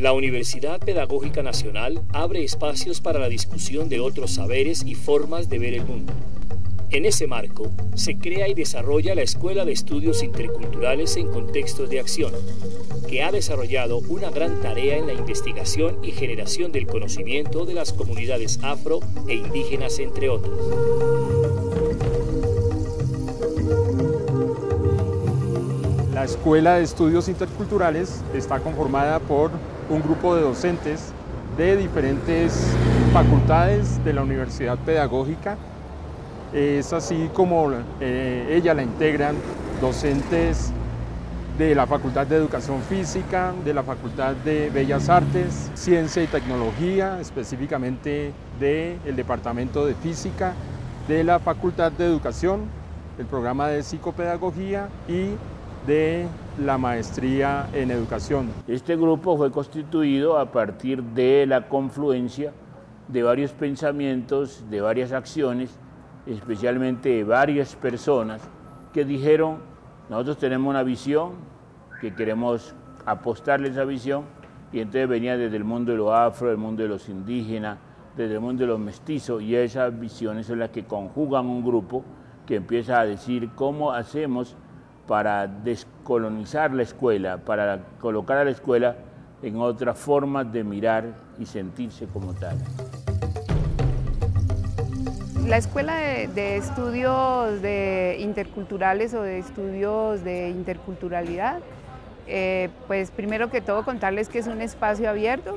La Universidad Pedagógica Nacional abre espacios para la discusión de otros saberes y formas de ver el mundo. En ese marco, se crea y desarrolla la Escuela de Estudios Interculturales en Contextos de Acción, que ha desarrollado una gran tarea en la investigación y generación del conocimiento de las comunidades afro e indígenas, entre otros. La Escuela de Estudios Interculturales está conformada por un grupo de docentes de diferentes facultades de la Universidad Pedagógica. Es así como ella la integran docentes de la Facultad de Educación Física, de la Facultad de Bellas Artes, Ciencia y Tecnología, específicamente del Departamento de Física, de la Facultad de Educación, el programa de Psicopedagogía y de la Maestría en Educación. Este grupo fue constituido a partir de la confluencia de varios pensamientos, de varias acciones, especialmente varias personas que dijeron: nosotros tenemos una visión, que queremos apostarle esa visión, y entonces venía desde el mundo de los afro, del mundo de los indígenas, desde el mundo de los mestizos, y esas visiones son las que conjugan un grupo que empieza a decir cómo hacemos para descolonizar la escuela, para colocar a la escuela en otras formas de mirar y sentirse como tal. La Escuela de Estudios Interculturales o de Estudios de Interculturalidad, pues primero que todo contarles que es un espacio abierto,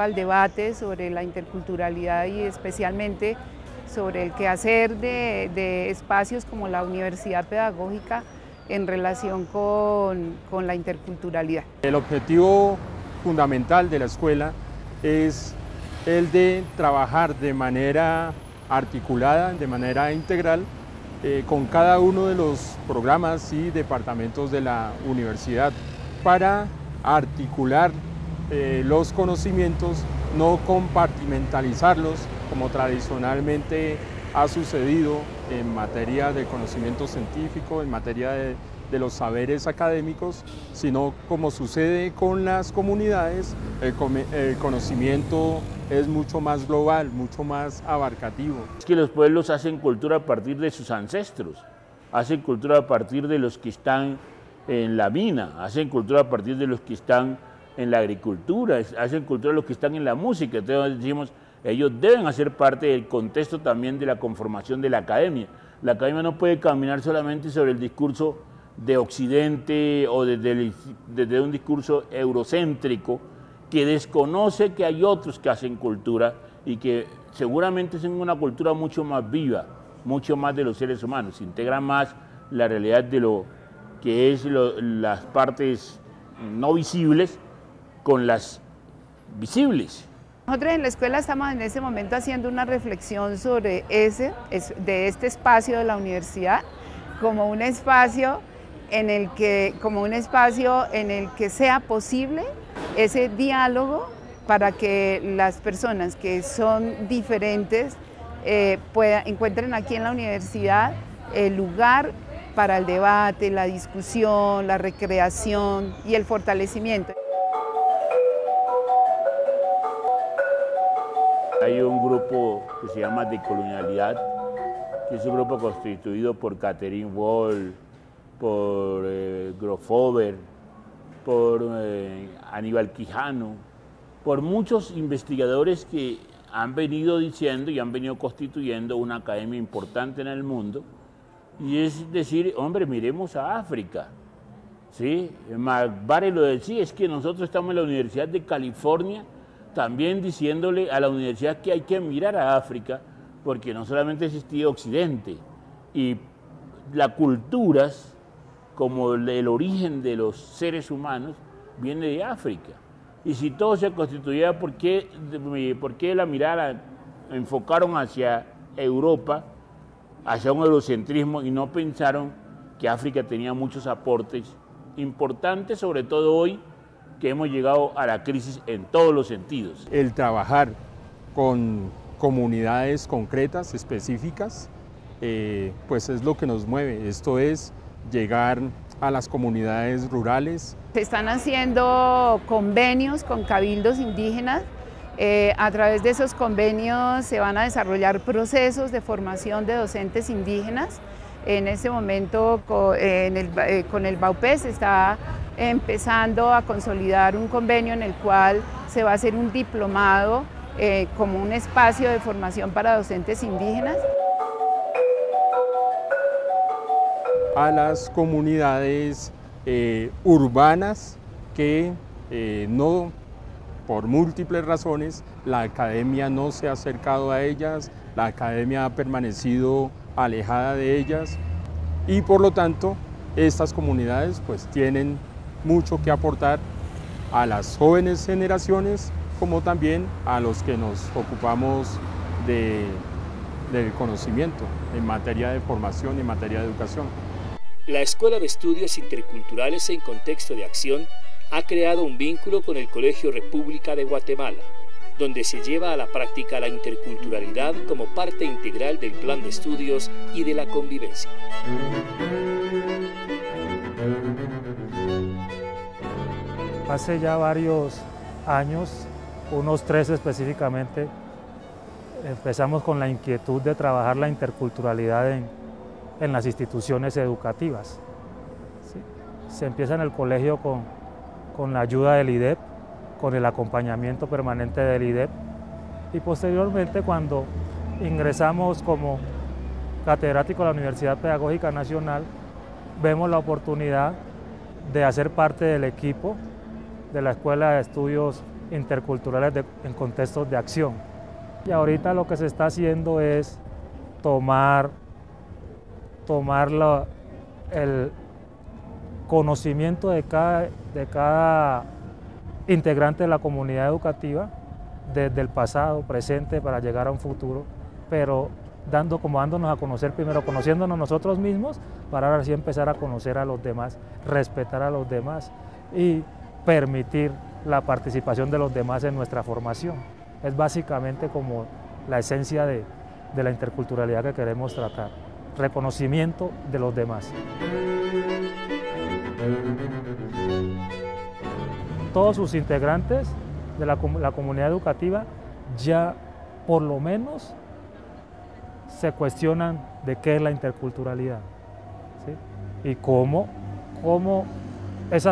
al debate sobre la interculturalidad y especialmente sobre el quehacer de espacios como la Universidad Pedagógica en relación con la interculturalidad. El objetivo fundamental de la escuela es el de trabajar de manera articulada, de manera integral, con cada uno de los programas y departamentos de la universidad para articular los conocimientos, no compartimentalizarlos como tradicionalmente ha sucedido en materia de conocimiento científico, en materia de los saberes académicos, sino como sucede con las comunidades, el conocimiento es mucho más global, mucho más abarcativo. Es que los pueblos hacen cultura a partir de sus ancestros, hacen cultura a partir de los que están en la mina, hacen cultura a partir de los que están en la agricultura, hacen cultura a los que están en la música. Entonces decimos, ellos deben hacer parte del contexto también de la conformación de la academia. La academia no puede caminar solamente sobre el discurso de Occidente o desde un discurso eurocéntrico que desconoce que hay otros que hacen cultura y que seguramente es una cultura mucho más viva, mucho más de los seres humanos, se integra más la realidad de lo que es las partes no visibles con las visibles. Nosotros en la escuela estamos en este momento haciendo una reflexión sobre este espacio de la universidad como un espacio en el que, sea posible ese diálogo para que las personas que son diferentes encuentren aquí en la universidad el lugar para el debate, la discusión, la recreación y el fortalecimiento. Hay un grupo que se llama Decolonialidad, que es un grupo constituido por Catherine Wall, por Grofover, por Aníbal Quijano, por muchos investigadores que han venido diciendo y han venido constituyendo una academia importante en el mundo, y es decir, hombre, miremos a África, ¿sí? McBare lo decía, es que nosotros estamos en la Universidad de California también diciéndole a la universidad que hay que mirar a África, porque no solamente existía Occidente, y las culturas, como el origen de los seres humanos, viene de África. Y si todo se constituía, ¿por qué la mirada enfocaron hacia Europa, hacia un eurocentrismo, y no pensaron que África tenía muchos aportes importantes, sobre todo hoy, que hemos llegado a la crisis en todos los sentidos? El trabajar con comunidades concretas, específicas, pues es lo que nos mueve. Esto es llegar a las comunidades rurales. Se están haciendo convenios con cabildos indígenas. A través de esos convenios se van a desarrollar procesos de formación de docentes indígenas. En este momento con el Vaupés se está empezando a consolidar un convenio en el cual se va a hacer un diplomado como un espacio de formación para docentes indígenas. A las comunidades urbanas que no, por múltiples razones, la academia no se ha acercado a ellas, la academia ha permanecido alejada de ellas y por lo tanto estas comunidades pues tienen mucho que aportar a las jóvenes generaciones como también a los que nos ocupamos del conocimiento en materia de formación y en materia de educación. La Escuela de Estudios Interculturales en Contexto de Acción ha creado un vínculo con el Colegio República de Guatemala, donde se lleva a la práctica la interculturalidad como parte integral del plan de estudios y de la convivencia. Hace ya varios años, unos 3 específicamente, empezamos con la inquietud de trabajar la interculturalidad en las instituciones educativas. ¿Sí? Se empieza en el colegio con la ayuda del IDEP, con el acompañamiento permanente del IDEP, y posteriormente cuando ingresamos como catedrático a la Universidad Pedagógica Nacional, vemos la oportunidad de hacer parte del equipo de la Escuela de Estudios Interculturales en Contextos de Acción. Y ahorita lo que se está haciendo es tomar el conocimiento de cada integrante de la comunidad educativa desde el pasado, presente, para llegar a un futuro, pero dándonos a conocer primero, conociéndonos nosotros mismos, para ahora sí empezar a conocer a los demás, respetar a los demás y permitir la participación de los demás en nuestra formación. Es básicamente como la esencia de la interculturalidad que queremos tratar, reconocimiento de los demás. Todos sus integrantes de la comunidad educativa ya por lo menos se cuestionan de qué es la interculturalidad, ¿sí? Y cómo ese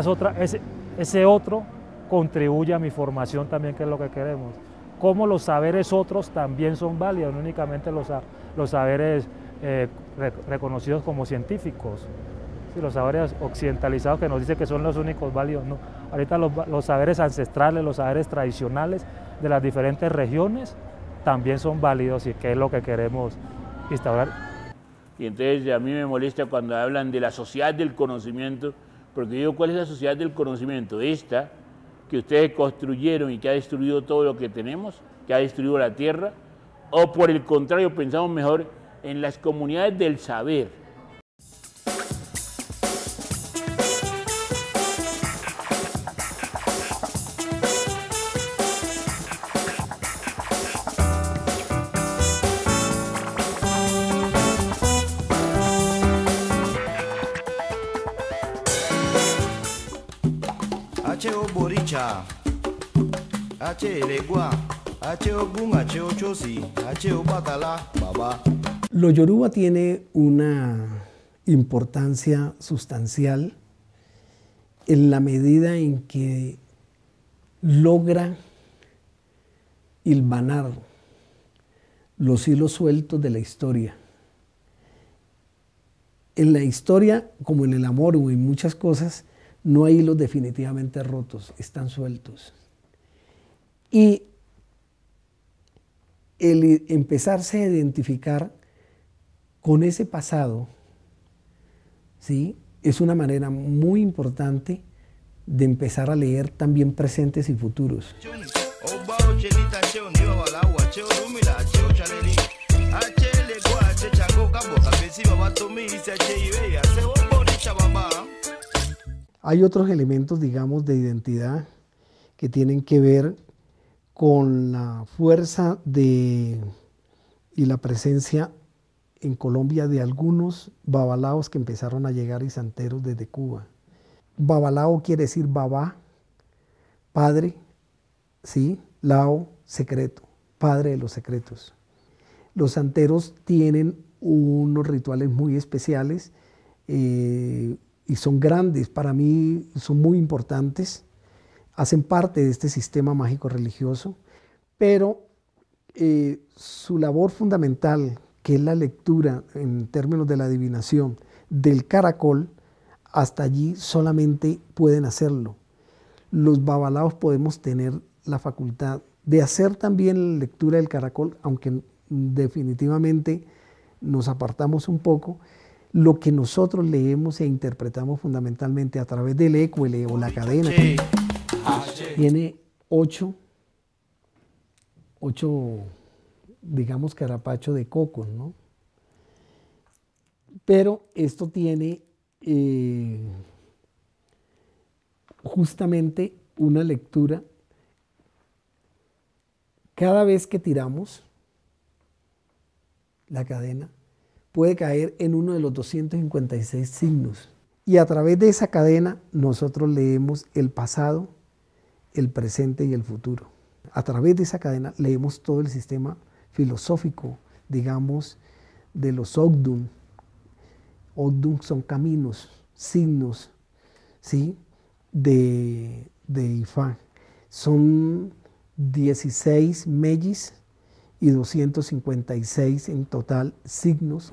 otro contribuye a mi formación también, que es lo que queremos. Cómo los saberes otros también son válidos, no únicamente los saberes reconocidos como científicos, ¿sí? Los saberes occidentalizados que nos dicen que son los únicos válidos, no. Ahorita los saberes ancestrales, los saberes tradicionales de las diferentes regiones también son válidos, y que es lo que queremos instaurar. Y entonces a mí me molesta cuando hablan de la sociedad del conocimiento, porque digo, ¿cuál es la sociedad del conocimiento? Esta que ustedes construyeron y que ha destruido todo lo que tenemos, que ha destruido la tierra, o por el contrario pensamos mejor en las comunidades del saber. Lo yoruba tiene una importancia sustancial en la medida en que logra hilvanar los hilos sueltos de la historia. En la historia, como en el amor o en muchas cosas, no hay hilos definitivamente rotos, están sueltos. Y el empezarse a identificar con ese pasado, ¿sí?, es una manera muy importante de empezar a leer también presentes y futuros. Hay otros elementos, digamos, de identidad que tienen que ver con la fuerza y la presencia en Colombia de algunos babalaos que empezaron a llegar y santeros desde Cuba. Babalao quiere decir babá, padre, sí, lao, secreto, padre de los secretos. Los santeros tienen unos rituales muy especiales y son grandes, para mí son muy importantes, hacen parte de este sistema mágico religioso, pero su labor fundamental, que es la lectura en términos de la adivinación del caracol, hasta allí solamente pueden hacerlo. Los babalaos podemos tener la facultad de hacer también la lectura del caracol, aunque definitivamente nos apartamos un poco. Lo que nosotros leemos e interpretamos fundamentalmente a través del écuele o la cadena, tiene ocho digamos, carapacho de coco, ¿no? Pero esto tiene justamente una lectura. Cada vez que tiramos la cadena, puede caer en uno de los 256 signos. Y a través de esa cadena nosotros leemos el pasado, el presente y el futuro. A través de esa cadena leemos todo el sistema filosófico, digamos, de los Ogdun. Ogdun son caminos, signos, ¿sí? de Ifá. Son 16 mellis y 256 en total signos.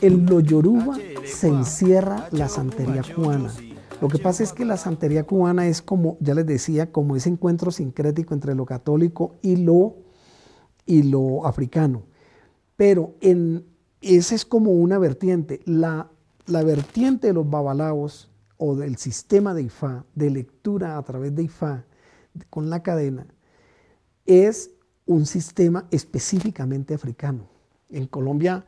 En lo yoruba se encierra la santería cubana. Lo que pasa es que la santería cubana es, como ya les decía, como ese encuentro sincrético entre lo católico y lo africano. Pero esa es como una vertiente. La vertiente de los babalaos o del sistema de Ifá, de lectura a través de Ifá con la cadena, es un sistema específicamente africano. En Colombia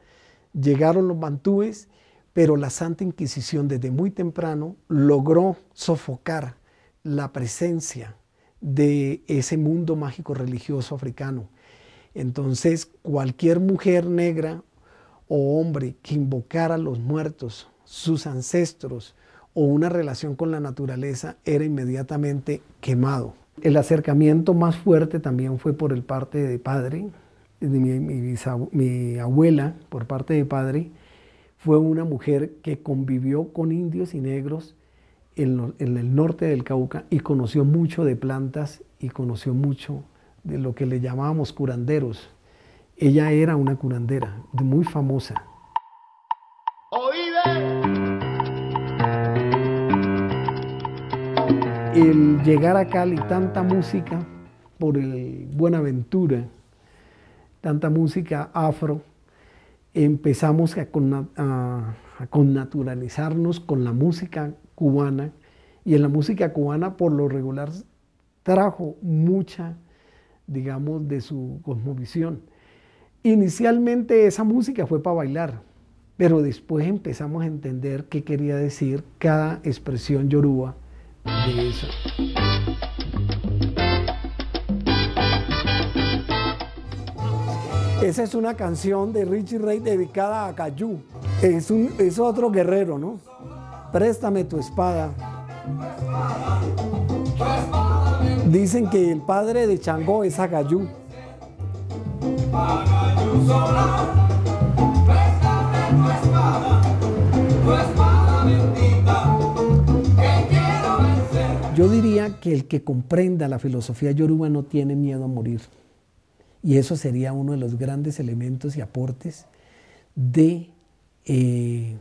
llegaron los bantúes, pero la Santa Inquisición desde muy temprano logró sofocar la presencia de ese mundo mágico religioso africano. Entonces, cualquier mujer negra o hombre que invocara a los muertos, sus ancestros o una relación con la naturaleza era inmediatamente quemado. El acercamiento más fuerte también fue por el parte de padre, de mi abuela, por parte de padre. Fue una mujer que convivió con indios y negros en el norte del Cauca y conoció mucho de plantas y conoció mucho de lo que le llamábamos curanderos. Ella era una curandera muy famosa. El llegar a Cali, tanta música por el Buenaventura, tanta música afro, empezamos a connaturalizarnos con la música cubana, y en la música cubana por lo regular trajo mucha, digamos, de su cosmovisión. Inicialmente esa música fue para bailar, pero después empezamos a entender qué quería decir cada expresión yoruba de eso. Esa es una canción de Richie Ray dedicada a Agayú. Es otro guerrero, ¿no? Préstame tu espada. Dicen que el padre de Changó es Agayú. Yo diría que el que comprenda la filosofía yoruba no tiene miedo a morir. Y eso sería uno de los grandes elementos y aportes de ese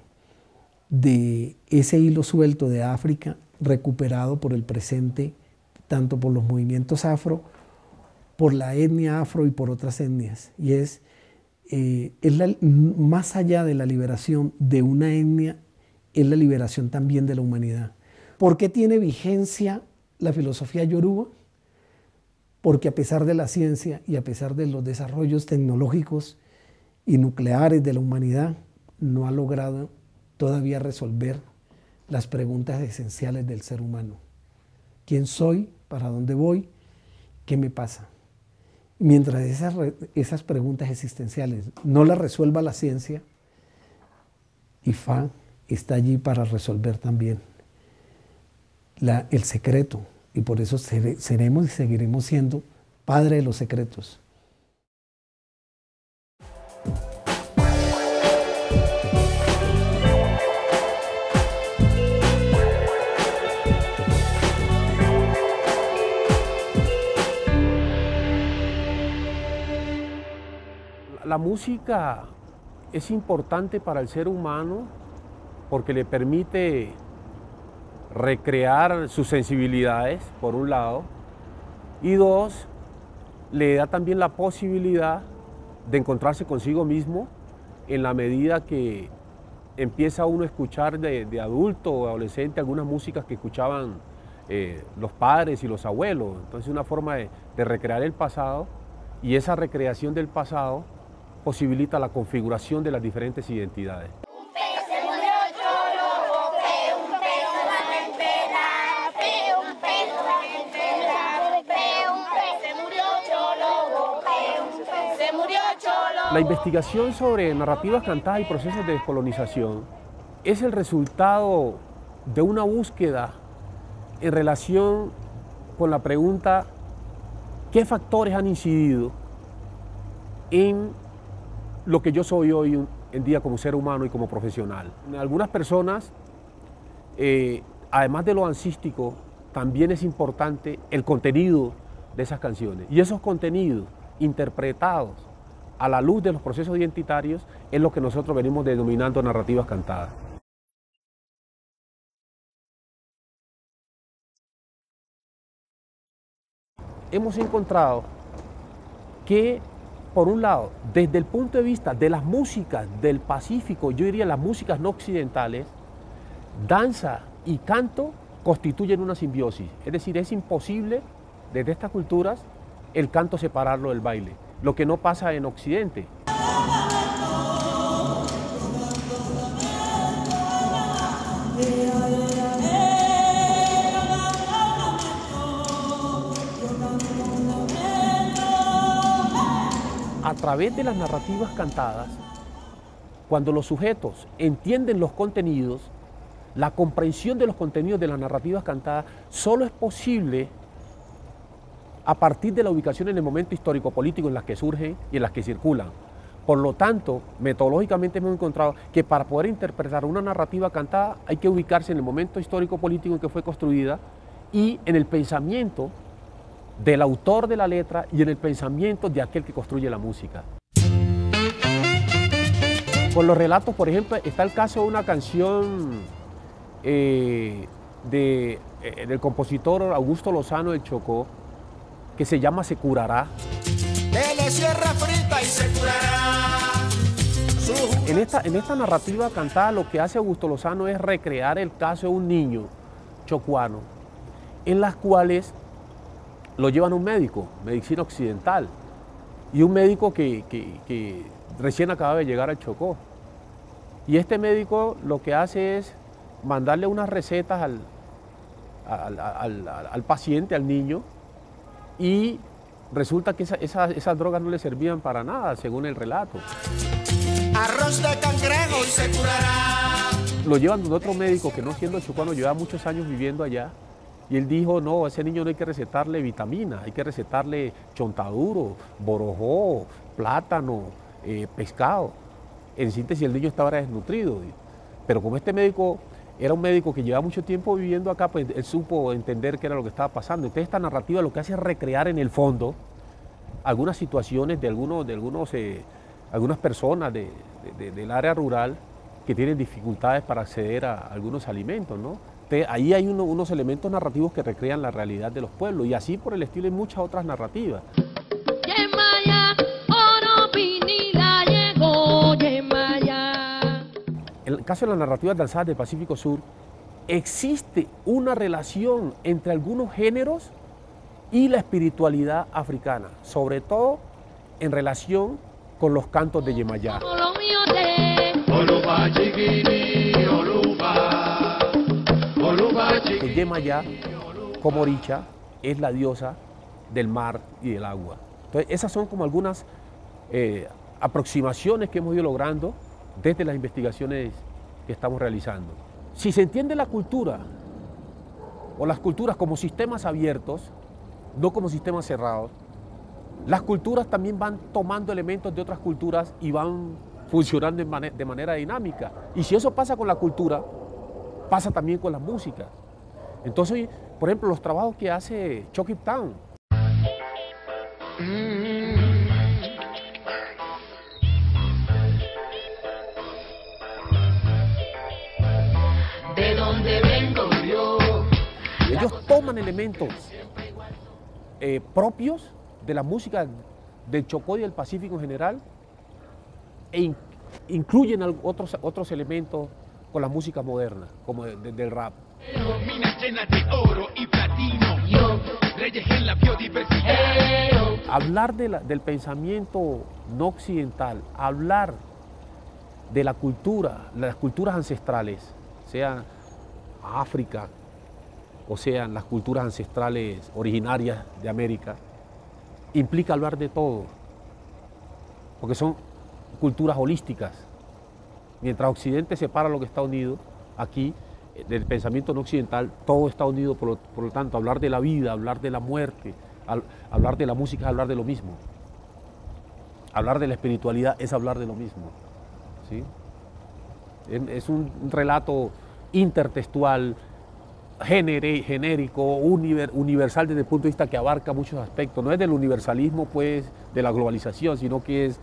hilo suelto de África recuperado por el presente, tanto por los movimientos afro, por la etnia afro y por otras etnias. Y más allá de la liberación de una etnia, es la liberación también de la humanidad. ¿Por qué tiene vigencia la filosofía yoruba? Porque a pesar de la ciencia y a pesar de los desarrollos tecnológicos y nucleares de la humanidad, no ha logrado todavía resolver las preguntas esenciales del ser humano. ¿Quién soy? ¿Para dónde voy? ¿Qué me pasa? mientras esas preguntas existenciales no las resuelva la ciencia, IFAN está allí para resolver también el secreto, y por eso seremos y seguiremos siendo padre de los secretos. La música es importante para el ser humano porque le permite recrear sus sensibilidades, por un lado, y dos, le da también la posibilidad de encontrarse consigo mismo en la medida que empieza uno a escuchar de adulto o adolescente algunas músicas que escuchaban los padres y los abuelos. Entonces, una forma de recrear el pasado, y esa recreación del pasado posibilita la configuración de las diferentes identidades. La investigación sobre narrativas cantadas y procesos de descolonización es el resultado de una búsqueda en relación con la pregunta ¿qué factores han incidido en lo que yo soy hoy en día como ser humano y como profesional? Algunas personas, además de lo dancístico, también es importante el contenido de esas canciones. Y esos contenidos interpretados a la luz de los procesos identitarios es lo que nosotros venimos denominando narrativas cantadas. Hemos encontrado que, por un lado, desde el punto de vista de las músicas del Pacífico, yo diría las músicas no occidentales, danza y canto constituyen una simbiosis. Es decir, es imposible desde estas culturas el canto separarlo del baile, lo que no pasa en Occidente. A través de las narrativas cantadas, cuando los sujetos entienden los contenidos, la comprensión de los contenidos de las narrativas cantadas solo es posible a partir de la ubicación en el momento histórico-político en las que surgen y en las que circulan. Por lo tanto, metodológicamente hemos encontrado que para poder interpretar una narrativa cantada hay que ubicarse en el momento histórico-político en que fue construida y en el pensamiento del autor de la letra y en el pensamiento de aquel que construye la música. Con los relatos, por ejemplo, está el caso de una canción del compositor Augusto Lozano del Chocó, que se llama Se Curará. En esta narrativa cantada, lo que hace Augusto Lozano es recrear el caso de un niño chocuano, en las cuales lo llevan a un médico, medicina occidental, y un médico que recién acaba de llegar al Chocó. Y este médico lo que hace es mandarle unas recetas al paciente, al niño, y resulta que esas drogas no le servían para nada, según el relato. Arroz de cangrejo y se curará. Lo llevan de otro médico que, no siendo chocuano, lleva muchos años viviendo allá. Y él dijo, no, a ese niño no hay que recetarle vitamina, hay que recetarle chontaduro, borojó, plátano, pescado. En síntesis, el niño estaba desnutrido. Pero como este médico era un médico que llevaba mucho tiempo viviendo acá, pues él supo entender qué era lo que estaba pasando. Entonces, esta narrativa lo que hace es recrear en el fondo algunas situaciones de algunas personas del área rural que tienen dificultades para acceder a algunos alimentos, ¿no? Ahí hay unos elementos narrativos que recrean la realidad de los pueblos, y así por el estilo hay muchas otras narrativas. Yemayá, oro vinila llegó, Yemayá. En el caso de las narrativas danzadas del Pacífico Sur, existe una relación entre algunos géneros y la espiritualidad africana, sobre todo en relación con los cantos de Yemayá. El Yemayá, como oricha, es la diosa del mar y del agua. Entonces, esas son como algunas aproximaciones que hemos ido logrando desde las investigaciones que estamos realizando. Si se entiende la cultura o las culturas como sistemas abiertos, no como sistemas cerrados, las culturas también van tomando elementos de otras culturas y van funcionando de manera dinámica. Y si eso pasa con la cultura, pasa también con las músicas. Entonces, por ejemplo, los trabajos que hace ChocQuibTown. ¿De dónde vengo yo? Ellos toman elementos propios de la música del Chocó y del Pacífico en general e incluyen otros elementos con la música moderna, como del rap. Minas llenas de oro y platino, reyes en la biodiversidad. Hablar del pensamiento no occidental, hablar de la cultura, las culturas ancestrales, sean África o sean las culturas ancestrales originarias de América, implica hablar de todo, porque son culturas holísticas. Mientras Occidente separa lo que está unido, aquí, del pensamiento no occidental, todo está unido, por lo tanto, hablar de la vida, hablar de la muerte, hablar de la música es hablar de lo mismo. Hablar de la espiritualidad es hablar de lo mismo. ¿Sí? Es un relato intertextual, genérico, universal desde el punto de vista que abarca muchos aspectos. No es del universalismo, pues, de la globalización, sino que es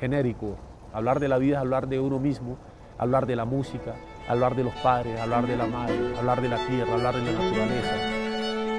genérico. Hablar de la vida es hablar de uno mismo, hablar de la música, hablar de los padres, hablar de la madre, hablar de la tierra, hablar de la naturaleza.